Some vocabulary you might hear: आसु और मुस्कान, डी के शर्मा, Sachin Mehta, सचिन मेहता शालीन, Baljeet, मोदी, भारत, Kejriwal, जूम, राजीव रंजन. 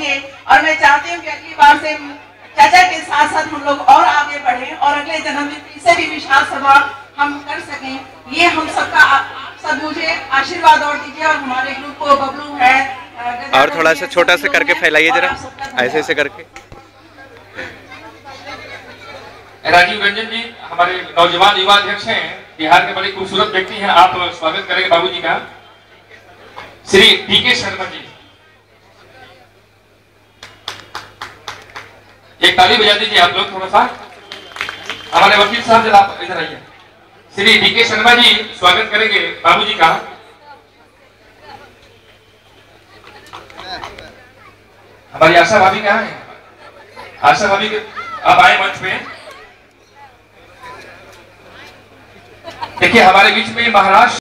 चाहिए। और मैं चाहती हूँ कि अगली बार से चाचा के साथ साथ हम लोग और आगे बढ़े और अगले जन्म में फिर से भी विशाल सभा हम कर सकें। ये हम सबका आप सब मुझे आशीर्वाद और दीजिए। और हमारे ग्रुप को बबलू है और थोड़ा सा छोटा सा करके फैलाइए जरा, ऐसे ऐसे करके। राजीव रंजन जी हमारे नौजवान युवा अध्यक्ष हैं, बिहार के बड़े खूबसूरत व्यक्ति हैं। आप स्वागत करेंगे बाबूजी का। श्री डी के शर्मा जी, एक ताली बजा दीजिए आप लोग थोड़ा सा। हमारे वकील साहब जरा आप इधर आइए। श्री डी के शर्मा जी स्वागत करेंगे बाबूजी का। हमारी आशा भाभी कहाँ है? आशा भाभी आप आए मंच पे। देखिए हमारे बीच में महाराष्ट्र